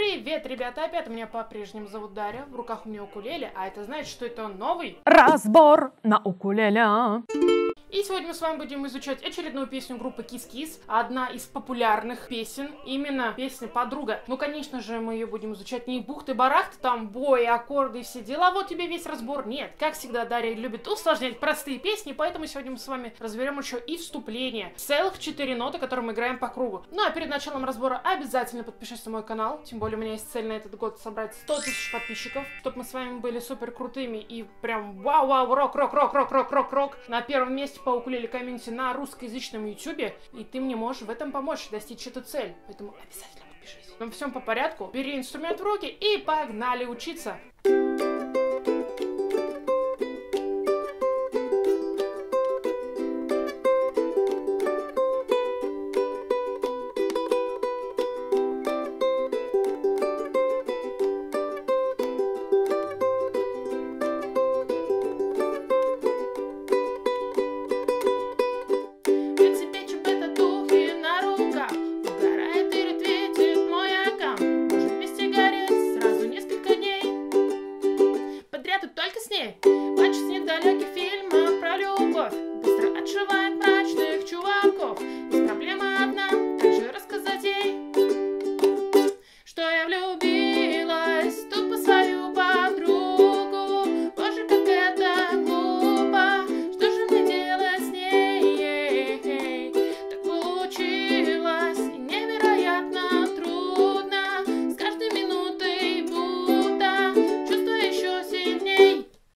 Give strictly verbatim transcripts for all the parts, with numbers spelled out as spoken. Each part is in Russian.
Привет, ребята, опять меня по-прежнему зовут Дарья, в руках у меня укулеле, а это значит, что это новый разбор на укулеле. И сегодня мы с вами будем изучать очередную песню группы Кис-Кис, одна из популярных песен, именно песня «Подруга». Ну, конечно же, мы ее будем изучать не бухты-барахты, там бои, аккорды и все дела, вот тебе весь разбор, нет. Как всегда, Дарья любит усложнять простые песни, поэтому сегодня мы с вами разберем еще и вступление. Целых четыре ноты, которые мы играем по кругу. Ну, а перед началом разбора обязательно подпишись на мой канал, тем более у меня есть цель на этот год собрать сто тысяч подписчиков, чтобы мы с вами были супер крутыми и прям вау-вау, рок-рок-рок-рок-рок-рок-рок на первом месте по укулеле комьюнити на русскоязычном ютубе, и ты мне можешь в этом помочь достичь эту цель, поэтому обязательно подпишись. Но всем по порядку, бери инструмент в руки и погнали учиться.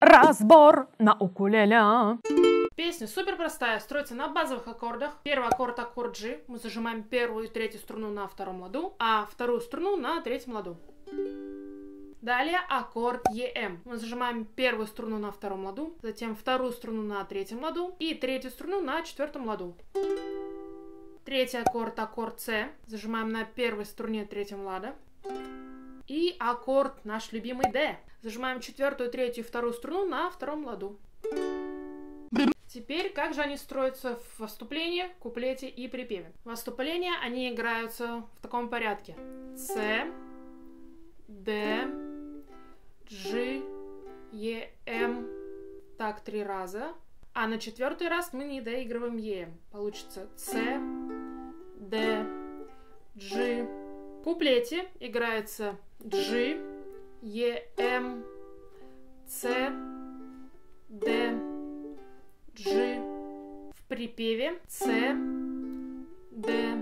Разбор на укулеле. Песня супер простая, строится на базовых аккордах. Первый аккорд — аккорд G. Мы зажимаем первую и третью струну на втором ладу, а вторую струну на третьем ладу. Далее аккорд Е М. Мы зажимаем первую струну на втором ладу, затем вторую струну на третьем ладу и третью струну на четвертом ладу. Третий аккорд — аккорд С. Зажимаем на первой струне третьем лада. И аккорд наш любимый Д. Зажимаем четвертую, третью и вторую струну на втором ладу. Теперь, как же они строятся в вступлении, куплете и припеве? В вступлении они играются в таком порядке: С, Д, G, Е, М. Так, три раза. А на четвертый раз мы не доигрываем Е. Получится С, Д, G. В куплете играется G, Е, М, С, Д, G. В припеве С, Д,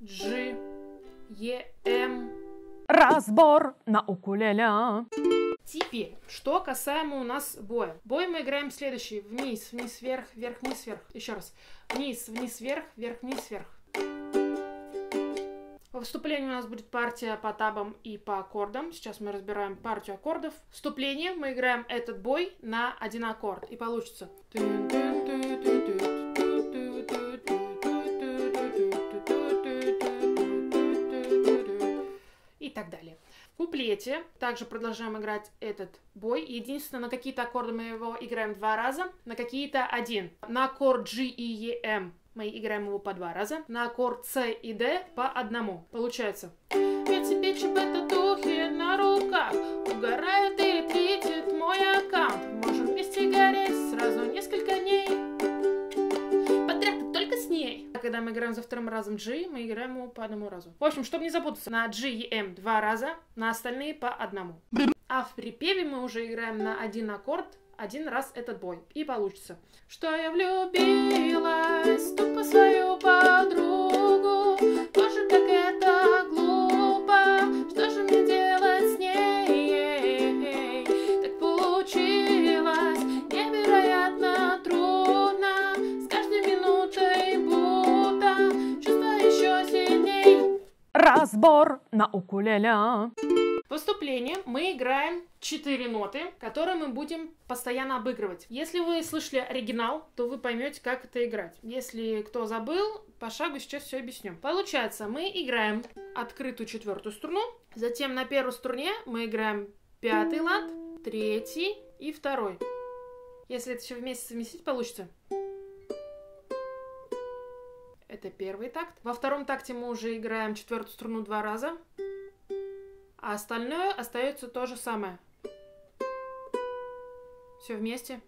G, Е, М. Разбор на укулеле. Теперь, что касаемо у нас боя. Бой мы играем следующий: вниз, вниз, вверх, вверх, вниз, вверх. Еще раз: вниз, вниз, вверх, вверх, вниз, вверх. Во вступлении у нас будет партия по табам и по аккордам. Сейчас мы разбираем партию аккордов. Вступление мы играем этот бой на один аккорд. И получится. И так далее. В куплете также продолжаем играть этот бой. Единственное, на какие-то аккорды мы его играем два раза, на какие-то один. На аккорд G и Е М. Мы играем его по два раза. На аккорд С и Д по одному. Получается. Эти печи бета-духи на руках. Угорает и летит мой аккаунт. Можем вместе гореть сразу несколько дней. Подряд только с ней. А когда мы играем за вторым разом G, мы играем его по одному разу. В общем, чтобы не запутаться, на G и М два раза, на остальные по одному. А в припеве мы уже играем на один аккорд. Один раз этот бой. И получится. Что я влюбилась, тупо свою подругу. Боже, как это глупо. Что же мне делать с ней? Так получилось. Невероятно трудно. С каждой минутой будто чувство еще сильней. Разбор на укулеле. В выступлении мы играем четыре ноты, которые мы будем постоянно обыгрывать. Если вы слышали оригинал, то вы поймете, как это играть. Если кто забыл, по шагу сейчас все объясню. Получается, мы играем открытую четвертую струну, затем на первой струне мы играем пятый лад, третий и второй. Если это все вместе совместить, получится. Это первый такт. Во втором такте мы уже играем четвертую струну два раза. А остальное остается то же самое. Все вместе.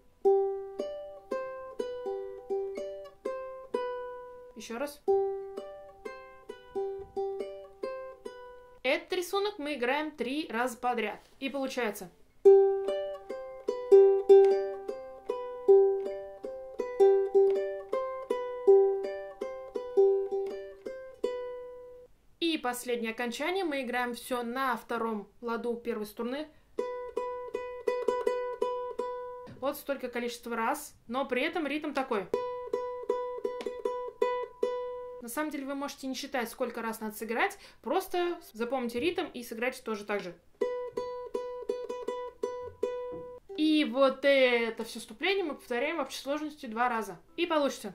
Еще раз. Этот рисунок мы играем три раза подряд. И получается... И последнее окончание мы играем все на втором ладу первой струны. Вот столько количества раз, но при этом ритм такой. На самом деле вы можете не считать, сколько раз надо сыграть, просто запомните ритм и сыграйте тоже так же. И вот это все вступление мы повторяем в общей сложности два раза. И получится.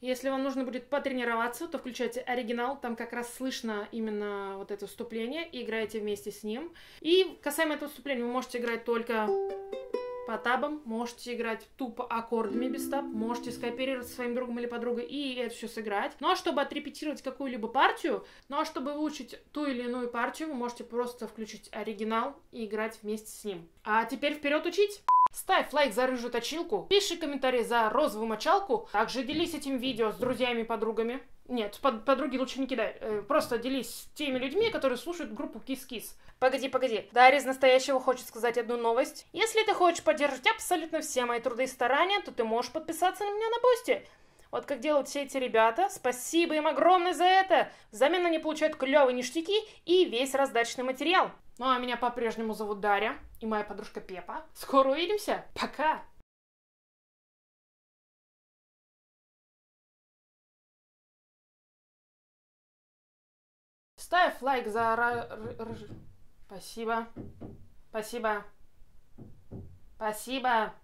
Если вам нужно будет потренироваться, то включайте оригинал, там как раз слышно именно вот это вступление, и играйте вместе с ним. И касаемо этого вступления, вы можете играть только по табам, можете играть тупо аккордами без таб, можете скооперироваться со своим другом или подругой и это все сыграть. Но чтобы отрепетировать какую-либо партию, но чтобы выучить ту или иную партию, вы можете просто включить оригинал и играть вместе с ним. А теперь вперед учить! Ставь лайк за рыжую точилку, пиши комментарий за розовую мочалку, также делись этим видео с друзьями и подругами. Нет, под, подруги лучше не кидай, э, просто делись с теми людьми, которые слушают группу Кис-Кис. Погоди, погоди, Дарья из настоящего хочет сказать одну новость. Если ты хочешь поддержать абсолютно все мои труды и старания, то ты можешь подписаться на меня на Бусти. Вот как делают все эти ребята, спасибо им огромное за это. Взамен они получают клевые ништяки и весь раздачный материал. Ну а меня по-прежнему зовут Дарья и моя подружка Пеппа. Скоро увидимся. Пока! Ставь лайк за... Р... Спасибо. Спасибо. Спасибо.